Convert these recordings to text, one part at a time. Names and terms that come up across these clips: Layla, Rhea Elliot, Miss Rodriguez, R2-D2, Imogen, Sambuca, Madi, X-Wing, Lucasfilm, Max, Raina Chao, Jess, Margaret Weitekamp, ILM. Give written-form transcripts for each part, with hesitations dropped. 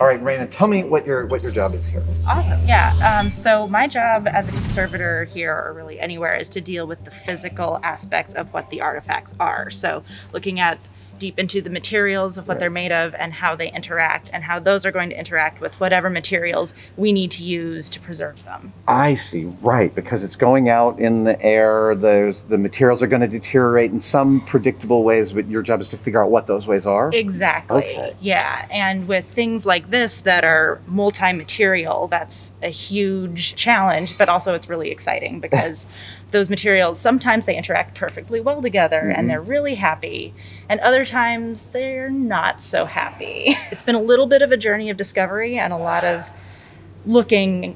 All right, Raina, tell me what your job is here. Awesome, yeah. So my job as a conservator here, or really anywhere, is to deal with the physical aspects of what the artifacts are. So looking at deep into the materials of what they're made of and how they interact and how those are going to interact with whatever materials we need to use to preserve them. I see, right, because it's going out in the air, the materials are going to deteriorate in some predictable ways, but your job is to figure out what those ways are? Exactly, okay. Yeah, and with things like this that are multi-material, that's a huge challenge, but also it's really exciting because those materials, sometimes they interact perfectly well together and they're really happy, and other times they're not so happy. It's been a little bit of a journey of discovery and a lot of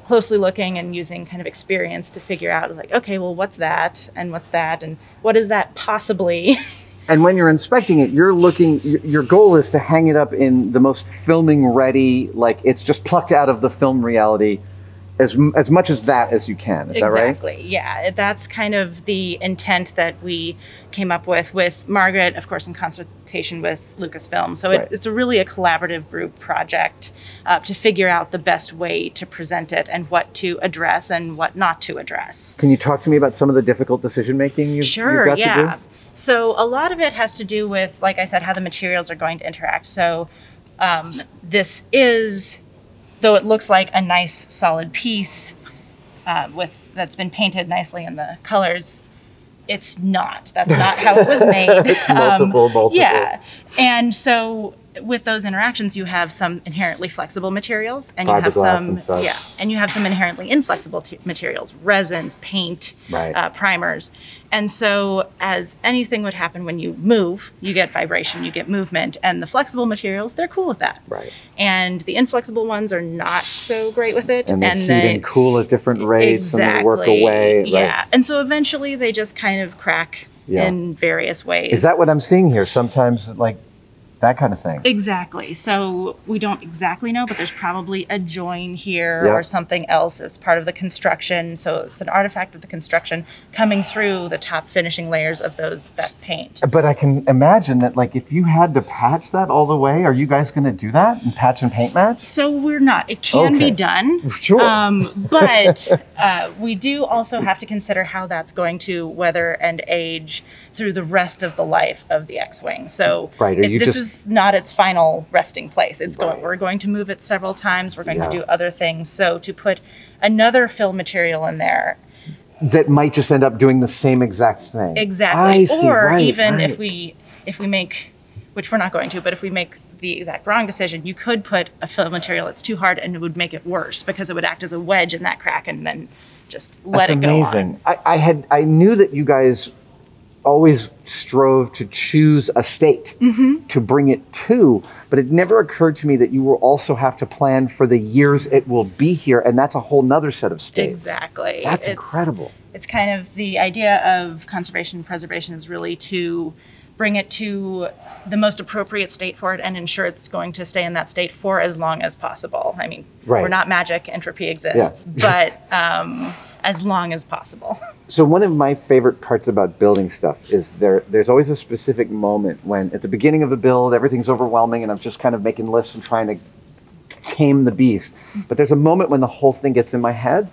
closely looking and using kind of experience to figure out, like, okay, well, what's that and what is that possibly? And when you're inspecting it, you're looking, your goal is to hang it up in the most filming ready, like it's just plucked out of the film reality as much as that as you can, is that right? Exactly, yeah. That's kind of the intent that we came up with Margaret, of course, in consultation with Lucasfilm. So it's really a collaborative group project to figure out the best way to present it and what to address and what not to address. Can you talk to me about some of the difficult decision-making you've got to do? So a lot of it has to do with, like I said, how the materials are going to interact. So this is... though it looks like a nice solid piece that's been painted nicely in the colors, it's not. That's not how it was made. It's multiple. Yeah. And so with those interactions, you have some inherently flexible materials and you have some, and you have some inherently inflexible materials, resins, paint, primers. And so as anything would happen when you move, you get vibration, you get movement, and the flexible materials, they're cool with that. Right. And the inflexible ones are not so great with it. And they heat and cool at different rates and they work away. Yeah. Right. And so eventually they just kind of crack in various ways. Is that what I'm seeing here? Sometimes like, that kind of thing. Exactly. So we don't exactly know, but there's probably a join here or something else. It's part of the construction. So it's an artifact of the construction coming through the top finishing layers of that paint. But I can imagine that, like, if you had to patch that all the way, are you guys going to do that and patch and paint match? So we're not. It can be done. Sure. But we do also have to consider how that's going to weather and age through the rest of the life of the X-Wing. So this is not its final resting place. It's going. We're going to move it several times. We're going to do other things. So to put another fill material in there that might just end up doing the same exact thing. Exactly. Or even if we make, which we're not going to, but if we make the exact wrong decision, you could put a fill material that's too hard and it would make it worse because it would act as a wedge in that crack and then just let it go on. That's amazing. I knew that you guys always strove to choose a state to bring it to, but it never occurred to me that you will also have to plan for the years it will be here, and that's a whole nother set of states. Exactly. That's incredible. It's kind of the idea of conservation and preservation is really to bring it to the most appropriate state for it and ensure it's going to stay in that state for as long as possible. I mean, we're not magic, entropy exists, but as long as possible. So one of my favorite parts about building stuff is there's always a specific moment when at the beginning of a build, everything's overwhelming and I'm just kind of making lists and trying to tame the beast. But there's a moment when the whole thing gets in my head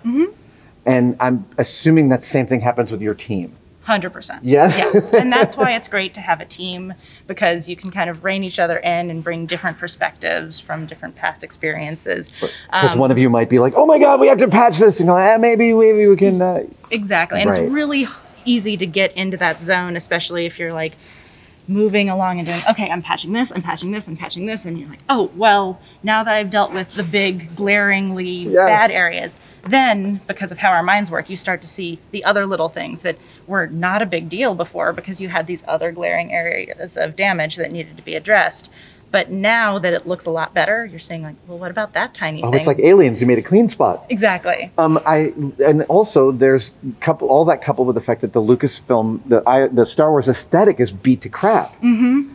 and I'm assuming that same thing happens with your team. 100%. Yes. And that's why it's great to have a team, because you can kind of rein each other in and bring different perspectives from different past experiences. Because one of you might be like, oh my God, we have to patch this. And like, maybe we can. Exactly. And it's really easy to get into that zone, especially if you're like moving along and doing, okay, I'm patching this, I'm patching this, I'm patching this. And you're like, oh, well, now that I've dealt with the big glaringly bad areas, then because of how our minds work, you start to see the other little things that were not a big deal before because you had these other glaring areas of damage that needed to be addressed. But now that it looks a lot better, you're saying like, well, what about that tiny thing? Oh, it's like aliens, you made a clean spot. Exactly. And also there's coupled with the fact that the Lucasfilm, the Star Wars aesthetic is beat to crap.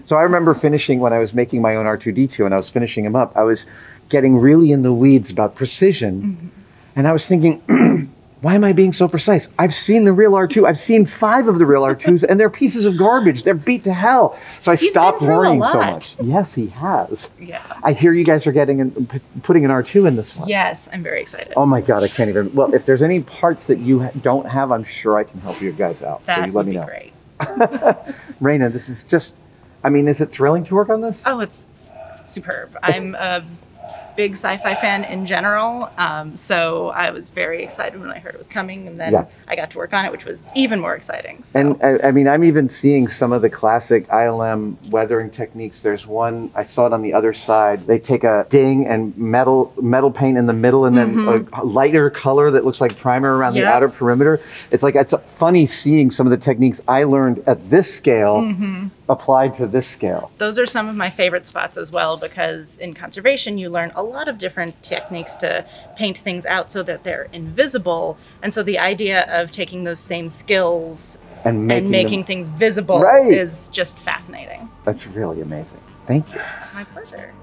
So I remember finishing, when I was making my own R2-D2 and I was finishing him up, I was getting really in the weeds about precision. And I was thinking, Why am I being so precise? I've seen the real R2. I've seen 5 of the real R2s, and they're pieces of garbage. They're beat to hell. So I stopped worrying so much. Yes, he has. Yeah. I hear you guys are getting and putting an R2 in this one. Yes, I'm very excited. Oh my God, I can't even. Well, if there's any parts that you don't have, I'm sure I can help you guys out. That so you let me know. Great. Raina, this is just. I mean, is it thrilling to work on this? Oh, it's superb. I'm a big sci-fi fan in general, so I was very excited when I heard it was coming, and then I got to work on it, which was even more exciting. So. And I mean, I'm even seeing some of the classic ILM weathering techniques. There's one, I saw it on the other side. They take a ding and metal paint in the middle, and then a lighter color that looks like primer around the outer perimeter. It's like, it's funny seeing some of the techniques I learned at this scale applied to this scale. Those are some of my favorite spots as well, because in conservation, you learn a lot of different techniques to paint things out so that they're invisible. And so the idea of taking those same skills and making things visible is just fascinating. That's really amazing. Thank you. My pleasure.